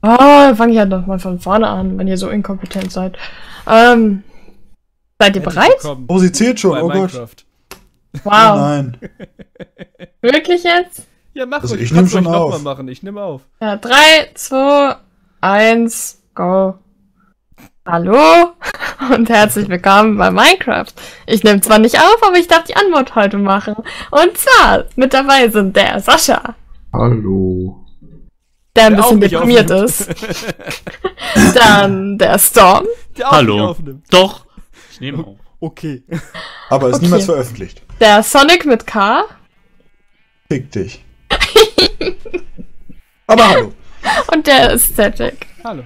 Ah, fange ich halt nochmal von vorne an, wenn ihr so inkompetent seid. Seid ihr bereit? Oh, sie zählt schon, oh Gott. Wow. Oh nein. Wirklich jetzt? Ja, mach ruhig. Ich nehme schon auf. Ich nehme auf. Ja, 3, 2, 1, go. Hallo und herzlich willkommen bei Minecraft. Ich nehme zwar nicht auf, aber ich darf die Antwort heute machen. Und zwar, mit dabei sind der Sascha. Hallo. Der ein bisschen deprimiert ist. Dann der Storm. Der auch Hallo. Doch. Ich nehme auf. Okay. Aber ist niemals veröffentlicht. Der Sonic mit K. Fick dich. Aber hallo. Und der Aesthetic. Hallo.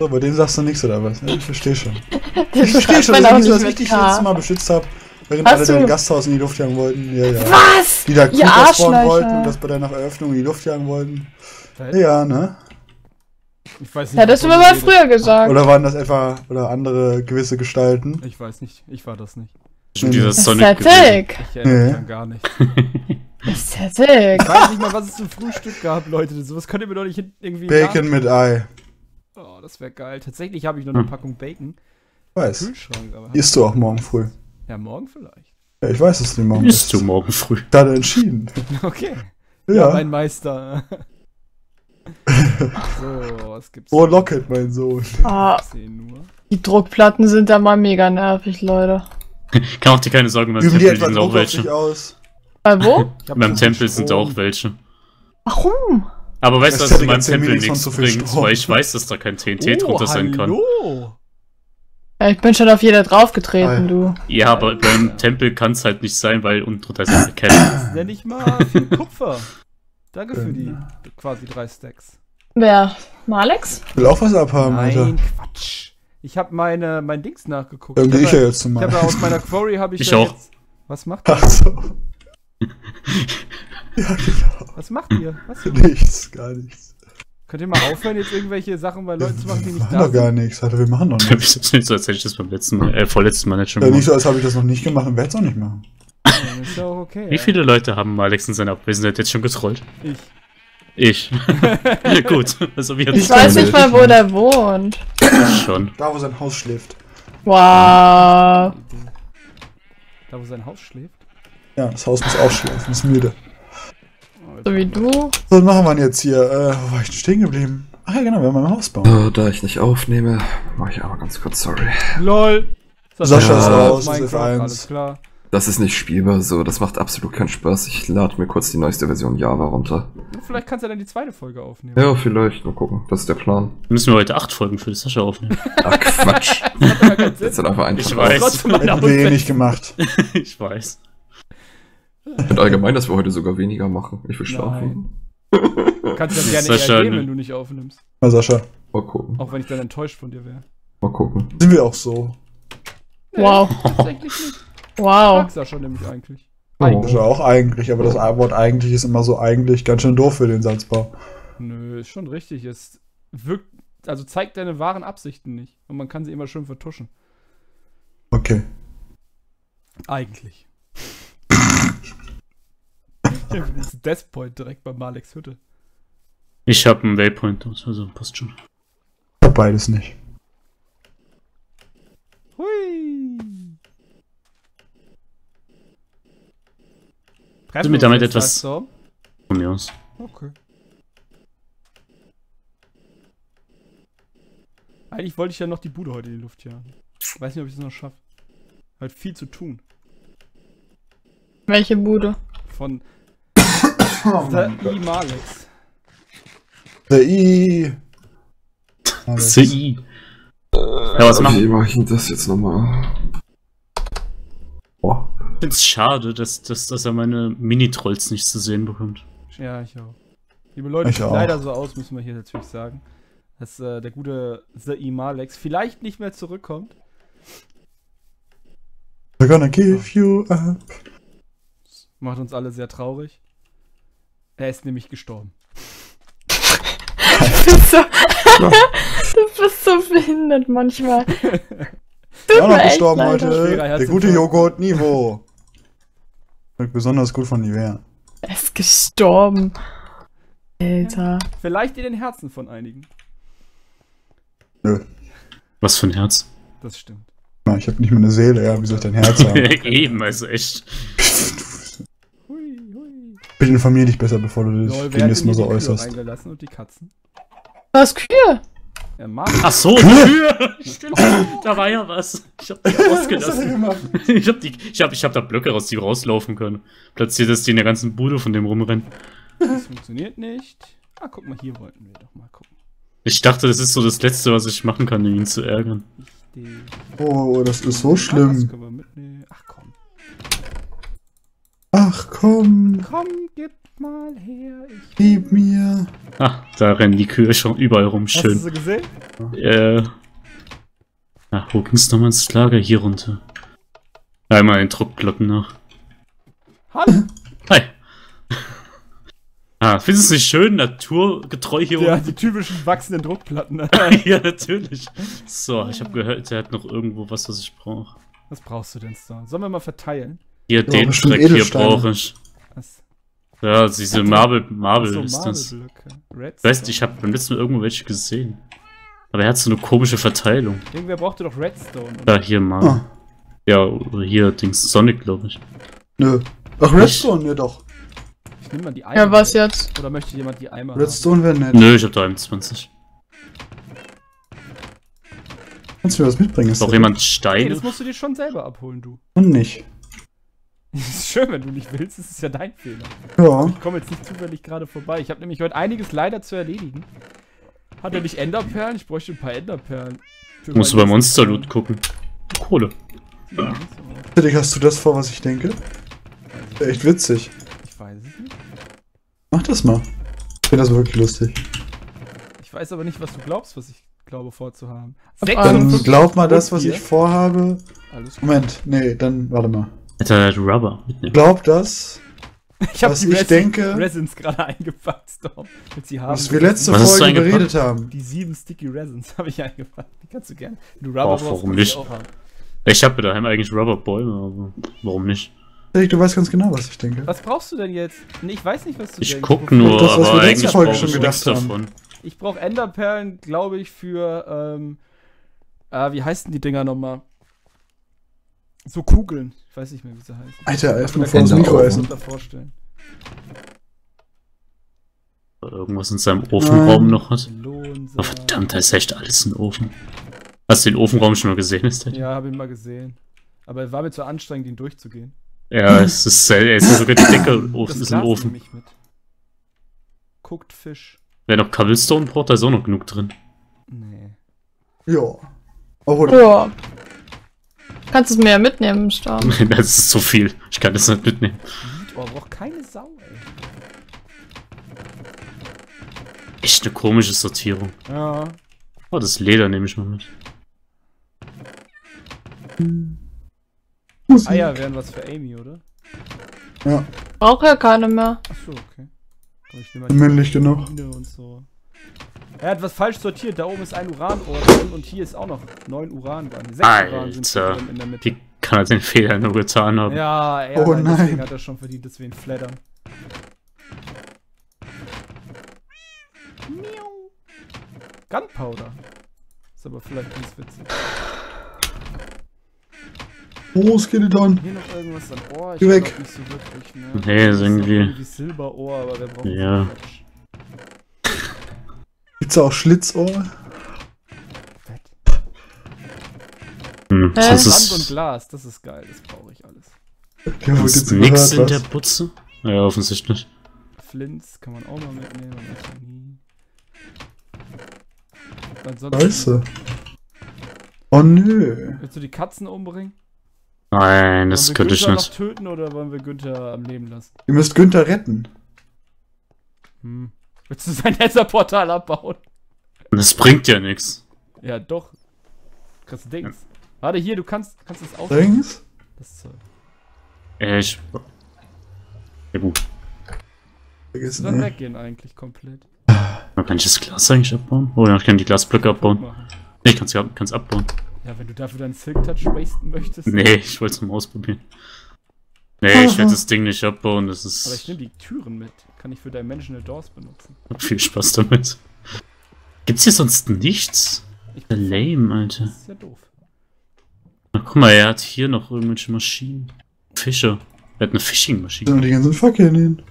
So, bei dem sagst du nichts oder was? Ich verstehe schon. Ich verstehe schon, das ist das, was ich dich letztes Mal beschützt habe, während alle dein Gasthaus in die Luft jagen wollten. Ja, ja. Was? Die da Kuchen spawnen wollten und das bei deiner Eröffnung in die Luft jagen wollten. Ja, ne? Ich weiß nicht, ja, das hast du mir mal früher gesagt. Oder waren das etwa oder andere gewisse Gestalten? Ich weiß nicht, ich war das nicht. Dieses Sonic. Ich erinnere mich an gar nicht. Ist ja sick. Ich weiß nicht mal, was es zum Frühstück gab, Leute. Sowas könnt ihr mir doch nicht irgendwie. Bacon mit Ei. Oh, das wäre geil. Tatsächlich habe ich noch eine Packung Bacon. Weiß. Im Kühlschrank, aber isst du auch morgen früh? Ja, morgen vielleicht. Ja, ich weiß es nicht morgen. Isst du morgen früh? Dann entschieden. Okay. Ja, ja, mein Meister. So, was gibt's? Oh, Locket, mein Sohn. Ah, die Druckplatten sind da mal mega nervig, Leute. Kann auch dir keine Sorgen, beim Tempel sind auch welche. Aus. Wo? Beim Tempel sind auch welche. Warum? Aber weißt du, dass du meinem Tempel nichts bringst, weil ich weiß, dass da kein TNT drunter sein kann. Ja, ich bin schon auf jeder draufgetreten, du. Ja, aber beim Tempel kann es halt nicht sein, weil unten drunter ist eine Kette. Das nenne ich mal viel Kupfer. Danke für die quasi 3 Stacks. Wer? Malex? Ich will auch was abhaben, Alter. Nein, Quatsch. Ich habe mein Dings nachgeguckt. Dann gehe ich ja jetzt zum Malex. Ich habe aus meiner Quarry habe ich auch. Was macht ihr? Ach so. Ja, genau. Was macht ihr? Was? Nichts, gar nichts. Könnt ihr mal aufhören, jetzt irgendwelche Sachen bei Leuten zu machen, die nicht da sind? Wir machen doch gar nichts, Alter, wir machen doch nichts. Das ist nicht so, als hätte ich das beim letzten Mal, vorletzten Mal nicht schon gemacht. Nicht so, als habe ich das noch nicht gemacht und werde es auch nicht machen. Ja, das ist ja auch okay. Wie viele Leute haben Alex in seiner Abwesenheit jetzt schon getrollt? Ich. Gut. Also, ich weiß nicht mal, wo der wohnt. Schon. Da, wo sein Haus schläft. Wow. Da, wo sein Haus schläft? Ja, das Haus muss auch schlafen, ist müde. So wie du. Was machen wir denn jetzt hier? Wo war ich denn stehen geblieben? Ah ja, genau, wir haben ein Haus bauen. Da ich nicht aufnehme, mache ich aber ganz kurz, sorry. LOL! Sascha ist raus, das ist F1. Alles klar. Das ist nicht spielbar so, das macht absolut keinen Spaß. Ich lade mir kurz die neueste Version Java runter. Vielleicht kannst du dann die zweite Folge aufnehmen. Ja, vielleicht, mal gucken, das ist der Plan. Müssen wir heute 8 Folgen für das Sascha aufnehmen. Ach Quatsch. Das ist dann einfach ein Spaß. Ich nicht gemacht. Ich weiß. Ich finde allgemein, dass wir heute sogar weniger machen. Ich will schlafen. Kannst du das gerne ergeben, wenn du nicht aufnimmst. Na Sascha. Mal gucken. Auch wenn ich dann enttäuscht von dir wäre. Mal gucken. Sind wir auch so. Nee, wow. Tatsächlich nicht. Wow. Ich mag Sascha nämlich eigentlich. Sascha auch eigentlich, aber das Wort eigentlich ist immer so eigentlich ganz schön doof für den Satzbau. Nö, ist schon richtig. Es wirkt, also zeigt deine wahren Absichten nicht. Und man kann sie immer schön vertuschen. Okay. Eigentlich. Ich habe einen Deathpoint direkt bei Malex Hütte. Ich habe einen Waypoint, also passt schon. Ich hab beides nicht. Hui! Sind wir damit etwas von mir aus? Okay. Eigentlich wollte ich ja noch die Bude heute in die Luft jagen. Weiß nicht, ob ich das noch schaffe. Hat viel zu tun. Welche Bude? Von der I Malex. Der I. Der I. Ja, was machen wir? Wie mache ich das jetzt nochmal? Boah. Ich finde es schade, dass er meine Mini-Trolls nicht zu sehen bekommt. Ja, ich auch. Liebe Leute, sieht leider so aus, müssen wir hier natürlich sagen, dass der gute The I Malex vielleicht nicht mehr zurückkommt. We're gonna give you up. Macht uns alle sehr traurig. Er ist nämlich gestorben. Du bist so behindert manchmal. Du auch noch gestorben heute. Der gute Joghurt Niveau. Besonders gut von Nivea. Er ist gestorben. Alter. Vielleicht in den Herzen von einigen. Nö. Was für ein Herz? Das stimmt. Na, ich hab nicht mehr eine Seele, ja. Wie soll ich dein Herz haben? Eben, also echt. Hui, hui. Bitte informier dich besser, bevor du dich gegen das mal so äußerst. Reingelassen und die Katzen. Was, Kühe? Ja, ach so, Kühe! Stimmt, da war ja was. Ich hab die ausgelassen. Ich hab da Blöcke raus, die rauslaufen können. Platziert, dass die in der ganzen Bude von dem rumrennen. Das funktioniert nicht. Ah, guck mal, hier wollten wir doch mal gucken. Ich dachte, das ist so das Letzte, was ich machen kann, um ihn zu ärgern. Oh, das ist so schlimm. Ach komm. Ach komm. Komm, gib mal her. Gib mir. Ah, da rennen die Kühe schon überall rum. Schön. Hast du sie gesehen? Ach, wo ging's nochmal ins Lager? Hier runter. Einmal den Druckglocken nach. Hallo. Hi. Ah, findest du es nicht schön, naturgetreu hier oben? Ja, die typischen wachsenden Druckplatten. Ja, natürlich. So, ich habe gehört, der hat noch irgendwo was ich brauche. Was brauchst du denn, Storm? Sollen wir mal verteilen? Hier, ja, den Dreck hier brauche ich. Was? Ja, diese Marble ist das. Ich weiß, ich habe beim letzten Mal irgendwo welche gesehen. Aber er hat so eine komische Verteilung. Irgendwer brauchte doch Redstone. Oder? Ja, hier Marble. Ah. Ja, hier, Dings, Sonic, glaube ich. Nö. Ach, Redstone, ja doch. Ich nehme mal die Eimer. Ja, was jetzt? Oder möchte jemand die Eimer? Redstone wäre nett. Nö, ich hab da 21. Kannst du mir was mitbringen? Ist doch jemand Stein? Nee, das musst du dir schon selber abholen, du. Und nicht. Ist schön, wenn du nicht willst, das ist ja dein Fehler. Ja. Ich komme jetzt nicht zufällig gerade vorbei. Ich habe nämlich heute einiges leider zu erledigen. Hat er nicht Enderperlen? Ich bräuchte ein paar Enderperlen. Musst du bei Monsterloot gucken. Kohle. Ja. Hast du das vor, was ich denke? Wäre echt witzig. Ich weiß es nicht. Mach das mal. Ich finde das wirklich lustig. Ich weiß aber nicht, was du glaubst, was ich glaube vorzuhaben. Dann glaub mal das, was ich vorhabe. Alles gut. Moment, nee, dann warte mal. Alter, Rubber mitnehmen. Glaub das, ich hab was die ich denke. Resins gerade eingepackt, Storm. Sie haben was wir letzte Folge geredet haben. Die 7 Sticky Resins habe ich eingepackt. Die kannst du gerne. Du Rubber brauchst, warum nicht? Auch haben. Ich habe daheim eigentlich Rubberbäume, aber warum nicht? Du weißt ganz genau, was ich denke. Was brauchst du denn jetzt? Nee, ich weiß nicht, was du denkst. Ich guck nur, das, was aber wir eigentlich Folge schon gedacht haben. Ich brauche Enderperlen, glaube ich, für, wie heißen die Dinger nochmal? So Kugeln. Ich weiß nicht mehr, wie sie heißen. Alter, erstmal vor das Mikro essen. Irgendwas in seinem Ofenraum noch hat. Oh, verdammt, da ist echt alles ein Ofen. Hast du den Ofenraum schon mal gesehen? Ja, hab ihn mal gesehen. Aber er war mir zu anstrengend, ihn durchzugehen. Ja, es ist sogar die Decke Ofen, ist ein Ofen. Mich mit. Guckt Fisch. Wer noch Cobblestone braucht, da ist auch noch genug drin. Nee. Ja. Oh, ja. Kannst du es mir ja mitnehmen, Storm? Das ist zu viel. Ich kann das nicht mitnehmen. Oh, braucht keine Sau, ey. Echt eine komische Sortierung. Ja. Oh, das Leder nehme ich mal mit. Eier wären was für Amy, oder? Ja. Braucht ja keine mehr. Achso, okay. Männlich genug. Und so. Er hat was falsch sortiert. Da oben ist ein Uranohr drin und hier ist auch noch 9 Uran dran. 6 Uran sind in der Mitte. Wie kann er den Fehler nur getan haben? Ja, er deswegen hat er schon verdient, dass wir ihn flattern. Gunpowder. Ist aber vielleicht ganz witzig. Oh, Skeleton! Hier noch irgendwas an Ohr? Ich geh weg! Nicht so wirklich, ne? Nee, ist irgendwie Silberohr, aber wir brauchen ja. Gibt's auch Schlitzohr? Fett. Das ist Sand und Glas, das ist geil, das brauche ich alles. Ja, wo gibt's nichts in der Butze? Ja, offensichtlich. Flints kann man auch mal mitnehmen. Scheiße. Oh nö. Willst du die Katzen umbringen? Nein, das könnte ich nicht. Wollen wir Günther noch töten oder wollen wir Günther am Leben lassen? Ihr müsst Günther retten. Hm. Willst du sein Netherportal abbauen? Das bringt ja nichts. Ja, doch. Kriegst du Dings. Ja. Warte, hier, du kannst das auch. Dings? Das Zeug. Ja, gut. Willst du dann weggehen eigentlich komplett? Kann ich das Glas eigentlich abbauen? Oh ja, ich kann die Glasblöcke abbauen. Nee, ich kann's abbauen. Ja, wenn du dafür deinen Silk Touch wasten möchtest. Nee, ich wollte es nur mal ausprobieren. Nee, ich werde das Ding nicht abbauen, das ist... Aber ich nehme die Türen mit. Kann ich für Dimensional Doors benutzen. Hab viel Spaß damit. Gibt's hier sonst nichts? Lame, Alter. Das ist ja doof. Na guck mal, er hat hier noch irgendwelche Maschinen. Fische. Er hat eine Fishing-Maschine. Ja, die ganzen Fackeln hin.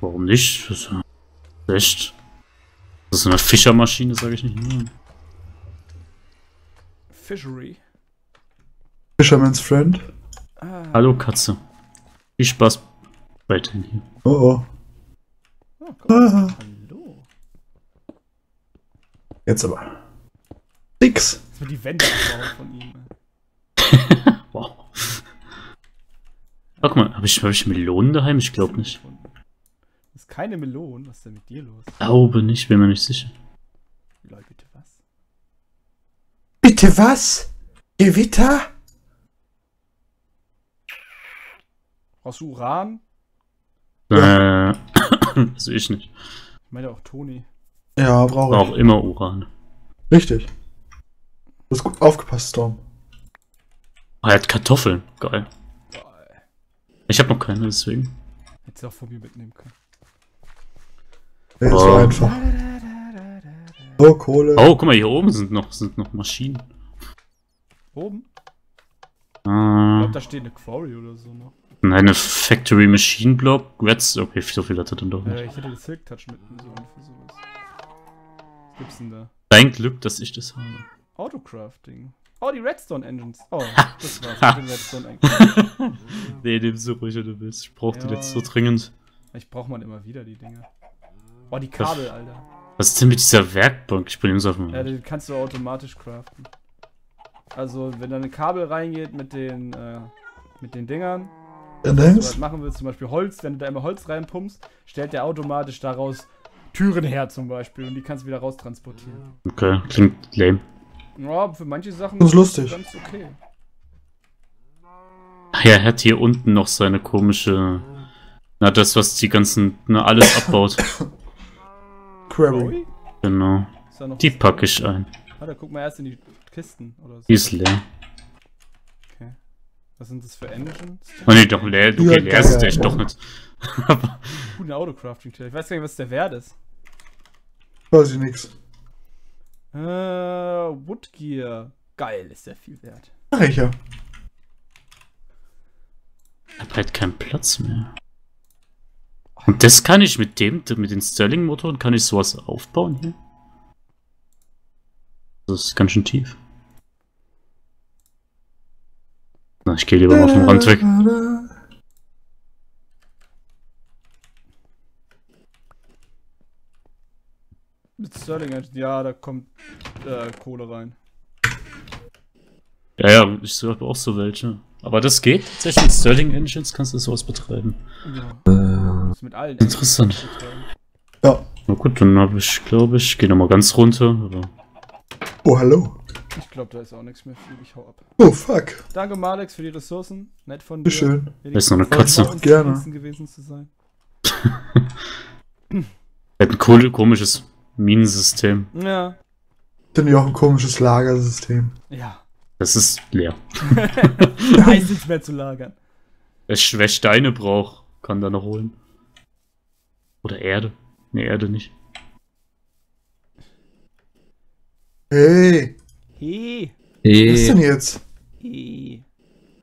Warum nicht? Das ist ja schlecht. Das ist eine Fischermaschine, sage ich nicht mehr. Fishery. Fisherman's Friend. Ah. Hallo Katze. Viel Spaß weiterhin hier. Oh oh. Oh Gott. Ah. Hallo. Jetzt aber. Nix. Das war die Wände von ihm. Wow. Guck mal, hab ich Melonen daheim? Ich glaube nicht. Das ist keine Melone, was ist denn mit dir los? Glaube nicht, bin mir nicht sicher. Leute, bitte was? Bitte was? Gewitter? Brauchst du Uran? Also ich nicht. Ich meine auch Toni. Ja, brauche ich. Auch immer Uran. Richtig. Du hast gut aufgepasst, Storm. Ah, er hat Kartoffeln. Geil. Ich hab noch keine, deswegen. Hättest du auch von mir mitnehmen können. Ja, das war einfach. Oh, Kohle. Oh, guck mal, hier oben sind noch Maschinen. Oben? Ich glaub, da steht eine Quarry oder so noch. Nein, eine Factory Machine Block. Reds. Okay, so viel hat er dann doch nicht. Ich hätte den Silk Touch mitnehmen sollen für sowas. Was gibt's denn da? Dein Glück, dass ich das habe. Autocrafting. Oh, die Redstone Engines. Oh, das war's mit den Redstone Engines. Nee, nimm so ruhig, wenn du willst. Ich brauch die jetzt so dringend. Ich brauch mal immer wieder die Dinge. Oh, die Kabel, Alter. Was ist denn mit dieser Werkbank? Ich bringe es auf mal. Ja, den kannst du automatisch craften. Also, wenn da ein Kabel reingeht mit den Dingern, wenn du was machen willst, zum Beispiel Holz, wenn du da immer Holz reinpumpst, stellt der automatisch daraus Türen her zum Beispiel und die kannst du wieder raus transportieren. Okay, klingt lame. Ja, für manche Sachen das ist lustig. Ganz okay. Ach ja, er hat hier unten noch seine komische... Na, das, was die ganzen... Na, alles abbaut. Quarry. Genau. Die packe ich ein. Warte, guck mal erst in die Kisten oder so. Die ist leer. Okay. Was sind das für Engines? Oh ne, doch leer. Du leerst dich doch nicht. Guten Autocrafting-Tier. Ich weiß gar nicht, was der Wert ist. Weiß ich nix. Woodgear. Geil, ist der viel wert. Ach, ich ja. Ich hab halt keinen Platz mehr. Und das kann ich mit den Sterling-Motoren, kann ich sowas aufbauen hier? Das ist ganz schön tief. Na, ich gehe lieber mal vom Rand weg. Mit Sterling, ja, da kommt Kohle rein. Ja, ich habe auch so welche. Aber das geht tatsächlich mit Sterling Engines, kannst du sowas betreiben. Ja. Mit allen interessant. Ja. Na gut, dann habe ich, glaube ich, gehe nochmal ganz runter. Oder? Oh, hallo. Ich glaube, da ist auch nichts mehr viel. Ich hau ab. Oh, fuck. Danke, Malex, für die Ressourcen. Nett von dir. Schön. Da ist noch eine Katze. Gerne. Gewesen zu sein. Er hat ein komisches Minensystem. Ja. Dann ja auch ein komisches Lagersystem. Ja. Das ist leer. Da ist nichts mehr zu lagern. Wer Steine braucht, kann da noch holen. Oder Erde. Ne, Erde nicht. Hey. Hey. Hey. Was ist denn jetzt? Hey.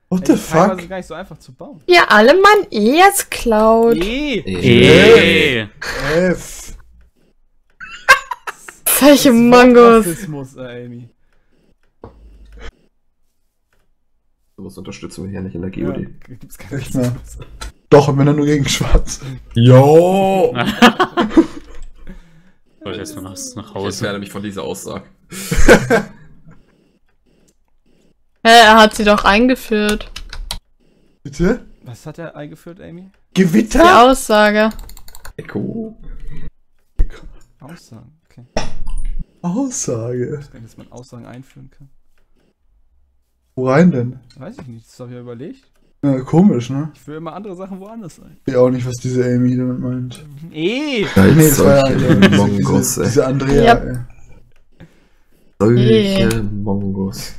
What the fuck? Das ist gar nicht so einfach zu bauen. Ja, alle Mann, jetzt Cloud. Hey. Hey. F. Solche Mangos. Rassismus, Amy. Sowas unterstützen wir hier nicht in der GOD. Ja, gibt's keine Doch, und wenn dann nur gegen Schwarz. Jo! Ich erstmal nach Hause. Ich entferne mich von dieser Aussage. Er hat sie doch eingeführt. Bitte? Was hat er eingeführt, Amy? Gewitter? Die Aussage. Echo. Aussagen, okay. Aussage. Ich denke, dass man Aussagen einführen kann. Wo rein denn? Weiß ich nicht, das habe ich ja überlegt. Ja, komisch, ne? Ich will immer andere Sachen woanders sein. Ich auch nicht, was diese Amy damit meint. Nee, das war ja Mongos, diese Andrea, ja. Ey. Solche Mongos.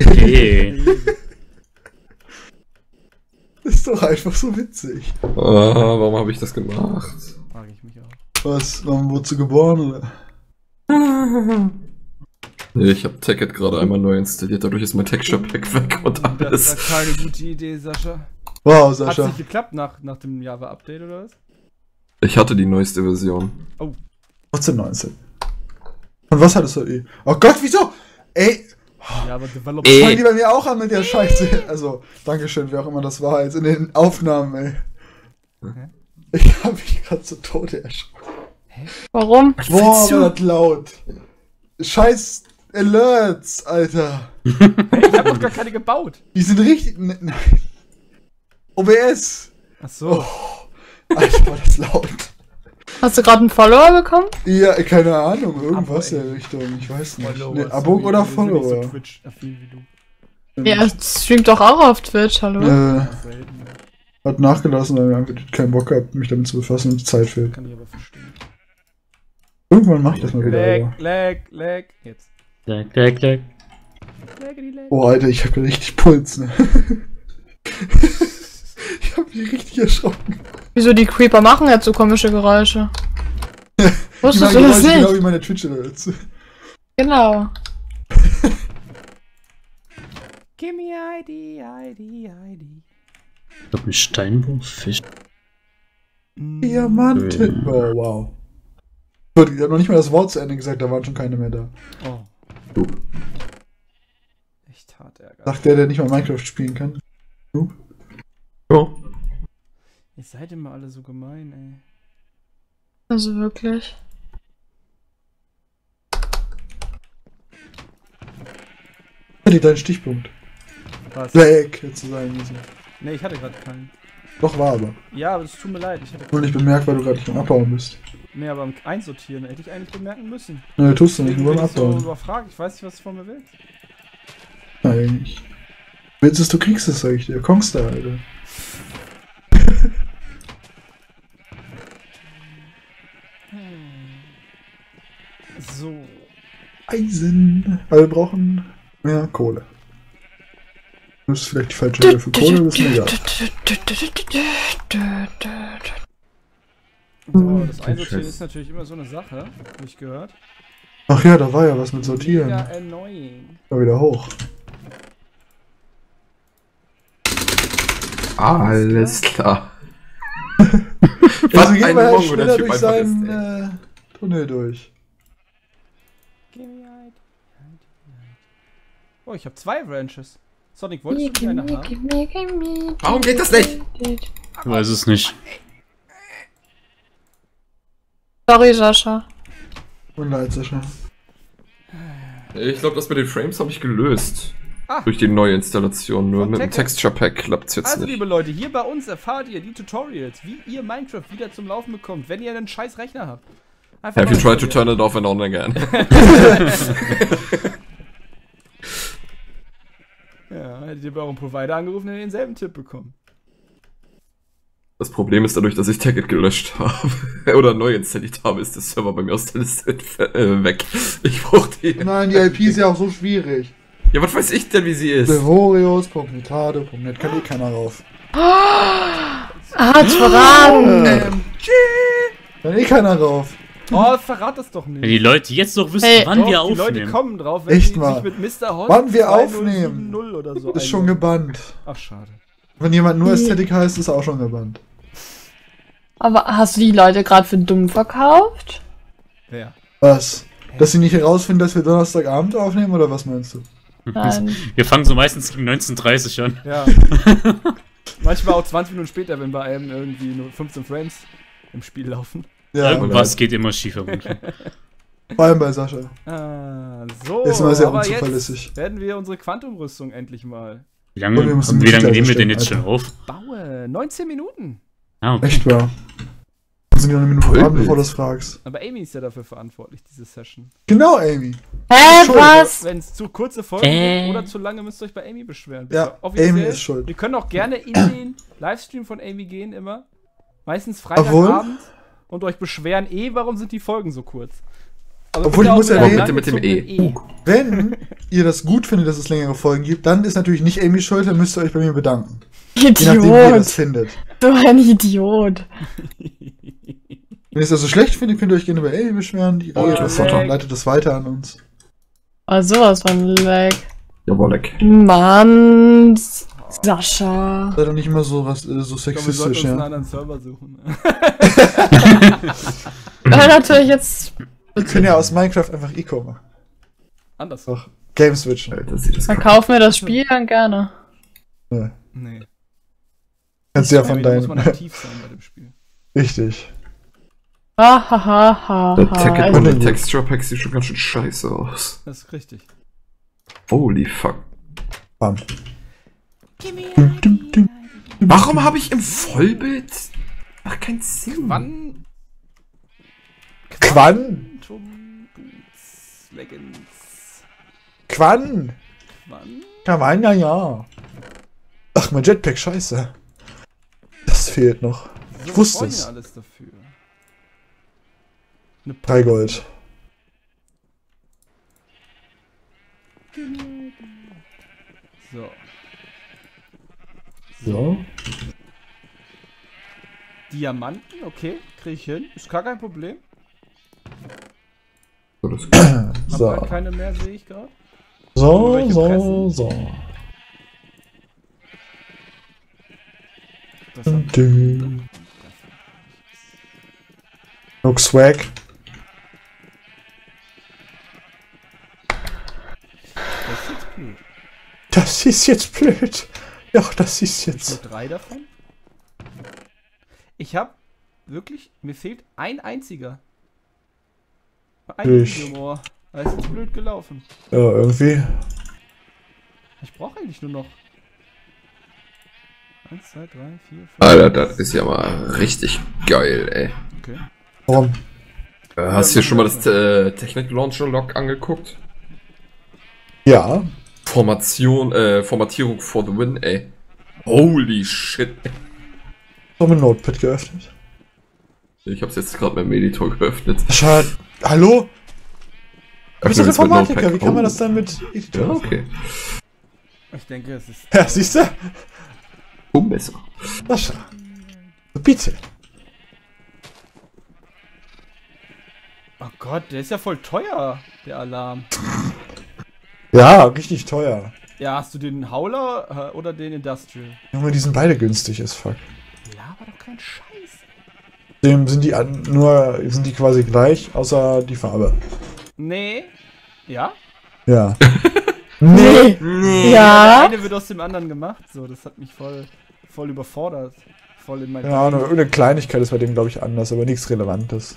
Das ist doch einfach so witzig. Oh, warum habe ich das gemacht? Frage ich mich auch. Was? Warum wurdest du geboren, oder? Nee, ich habe Tagged gerade einmal neu installiert, dadurch ist mein Texture-Pack weg und alles. Das war keine gute Idee, Sascha. Wow, Sascha. Hat nicht geklappt nach dem Java-Update, oder was? Ich hatte die neueste Version. Oh. Trotzdem 19. Und was hattest du eh? Oh Gott, wieso? Ey! Ja, aber Developer. Fangen die bei mir auch an mit der Scheiße. Also, Dankeschön, wer auch immer das war, jetzt in den Aufnahmen, ey. Okay. Ich hab mich gerade zu Tode erschrocken. Hä? Warum? Boah, war das laut. Scheiß Alerts, Alter. Hey, ich hab doch gar keine gebaut. Die sind richtig. Nein. OBS. Ach so. Oh, Alter, war das laut. Hast du gerade einen Follower bekommen? Ja, keine Ahnung, irgendwas in der Richtung, ich weiß nicht. Ne, Abo oder Follower? Ja, streamt doch auch auf Twitch, hallo? Hat nachgelassen, weil ich einfach keinen Bock habe, mich damit zu befassen und Zeit fehlt. Kann ich aber verstehen. Irgendwann mach ich das mal wieder. Lag, jetzt. Lag. Oh, Alter, ich hab richtig Puls, ne? Ich hab mich richtig erschrocken. Wieso die Creeper machen jetzt so komische Geräusche? Wusstest du das nicht? Genau wie meine Twitch-Alerts. Genau. Gimme ID. Ich glaube, ein Steinwurffisch. Diamanten. Oh, wow. Ich hab noch nicht mal das Wort zu Ende gesagt, da waren schon keine mehr da. Oh. Echt hart Ärger. Sagt der nicht mal Minecraft spielen kann. Du? Ja. Ihr seid immer alle so gemein, ey. Also wirklich. Hatte deinen Stichpunkt. Was? Black, hättest du sagen müssen. Ne, ich hatte gerade keinen. Doch, war aber. Ja, aber es tut mir leid. Ich hatte nicht bemerkt, weil du gerade nicht am Abbauen bist. Ne, aber am Einsortieren hätte ich eigentlich bemerken müssen. Ne, tust du nicht, nur am Abbauen. Ich bin so überfragt, ich weiß nicht, was du von mir willst. Nein, nicht. Willst du es, du kriegst es, sag ich dir. Kommst da, Alter. So. Eisen. Aber wir brauchen mehr Kohle. Das ist vielleicht die falsche Höhe für Kohle, das ist mir egal. So, das Einsortieren ist natürlich immer so eine Sache, habe ich gehört. Ach ja, da war ja was mit Sortieren. Mega annoying. Da wieder hoch. Alles klar. Also geht man schneller durch seinen Tunnel durch. Oh, ich habe 2 Ranches. Sonic, wolltest du eine haben? Warum geht das nicht? Ich weiß es nicht. Sorry, Sascha. Tut mir leid, Sascha. Ich glaube, das mit den Frames habe ich gelöst. Durch die neue Installation, nur mit dem Texture Pack klappt es jetzt nicht. Also liebe Leute, hier bei uns erfahrt ihr die Tutorials, wie ihr Minecraft wieder zum Laufen bekommt, wenn ihr einen scheiß Rechner habt. Have you tried to turn it off and on again? Ja, hättet ihr bei eurem Provider angerufen, hättet ihr denselben Tipp bekommen. Das Problem ist dadurch, dass ich Tagged gelöscht habe oder neu installiert habe, ist der Server bei mir aus der Liste weg. Ich brauche die. Nein, die IP ist ja auch so schwierig. Ja, was weiß ich denn, wie sie ist? Devorios.netade.net kann eh keiner rauf. Hat's verraten! Kann eh keiner rauf. Oh, verrat das doch nicht. Die Leute jetzt doch wissen, wann wir aufnehmen. Die Leute kommen drauf, wenn sie sich mit Mr. Hot wann wir aufnehmen. Oder so ist schon gebannt. Ach, schade. Wenn jemand nur Ästhetik heißt, ist er auch schon gebannt. Aber hast du die Leute gerade für dumm verkauft? Wer? Was? Dass sie nicht herausfinden, dass wir Donnerstagabend aufnehmen, oder was meinst du? Nein. Wir fangen so meistens gegen 19:30 an. Ja. Manchmal auch 20 Minuten später, wenn bei einem irgendwie nur 15 Frames im Spiel laufen. Ja, irgendwas geht immer schief herunter. Vor allem bei Sascha. Ah, so, jetzt mal sehr unzuverlässig. Jetzt werden wir unsere Quantumrüstung endlich mal. Wie lange nehmen wir denn jetzt schon auf? Baue, 19 Minuten. Ah, okay. Echt wahr. Sind ja eine Minute dran, bevor du das fragst. Aber Amy ist ja dafür verantwortlich, diese Session. Genau, Amy. Was? Wenn es zu kurze Folgen gibt oder zu lange, müsst ihr euch bei Amy beschweren. Ja, Amy ist schuld. Wir können auch gerne in den Livestream von Amy gehen, immer. Meistens Freitagabend. Und euch beschweren, warum sind die Folgen so kurz? Aber obwohl ich muss erwähnen, wenn ihr das gut findet, dass es längere Folgen gibt, dann ist natürlich nicht Amy schuld, dann müsst ihr euch bei mir bedanken. Idiot! Je nachdem, wie ihr das findet. So ein Idiot! Wenn ihr das so schlecht findet, könnt ihr euch gerne bei Ellie beschweren. Die leitet das weiter an uns. Ah, sowas von Leck. Jawohl, Leck. Mann! Sascha! Sei doch nicht immer so, so sexistisch, ich glaub, wir sollten uns einen anderen Server suchen. Aber natürlich jetzt... Wir können ja aus Minecraft einfach Eco machen. Anders. Auch Game switchen. Dann kaufen wir das Spiel dann gerne. Nee. Nee. Kannst du ja von deinem... Muss man aktiv sein bei dem Spiel. Richtig. Ha ha ha ha. Da tacket man den Texture Pack sieht schon ganz schön scheiße aus. Das ist richtig. Holy fuck. Bam. Warum habe ich im Vollbild? Macht keinen Sinn. Kann man ja. Ach, mein Jetpack, scheiße. Das fehlt noch. Ich wusste es. Alles dafür. 3 Gold. So. So. Diamanten, okay, krieg ich hin. Ist gar kein Problem. So. Hab halt keine mehr, sehe ich gerade. So. Das hat no swag. Das ist jetzt blöd. Ja, das ist jetzt. 3 davon? Ich hab wirklich, mir fehlt ein einziger. Das ist jetzt blöd gelaufen. Ja, irgendwie. Ich brauche eigentlich nur noch 1, 2, 3, 4, 5. Alter, das ist ja mal richtig geil, ey. Okay. Warum? Hast du dir schon mal das Technik-Launcher-Log angeguckt? Ja. Formatierung for the win, ey. Holy shit, ey. Ich habe mein Notepad geöffnet. Ich hab's jetzt gerade mit dem Editor geöffnet. Schade. Hallo? Du bist doch Informatiker, wie kann man das dann mit Editor? Ja, okay. Ich denke, es ist... Ja, siehst du? Besser. Sascha. Bitte. Oh Gott, der ist ja voll teuer, der Alarm. Ja, richtig teuer. Ja, hast du den Howler oder den Industrial? Junge, die sind beide günstig as fuck. Laber doch keinen Scheiß. Dem sind die sind die quasi gleich, außer die Farbe. Nee. Ja? Ja. Nee. Ja. Der eine wird aus dem anderen gemacht, so, das hat mich voll überfordert. Voll in meinem. Ja, nur irgendeine Kleinigkeit ist bei dem, glaube ich, anders, aber nichts Relevantes.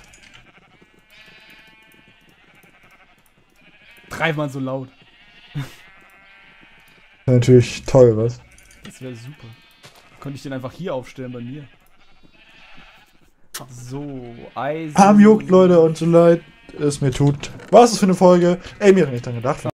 3-mal so laut. Natürlich toll, was? Das wäre super. Könnte ich den einfach hier aufstellen bei mir. So, Eisen... Arm juckt, Leute, und so leid es mir tut. Was ist für eine Folge? Ey, mir hat nicht dran gedacht.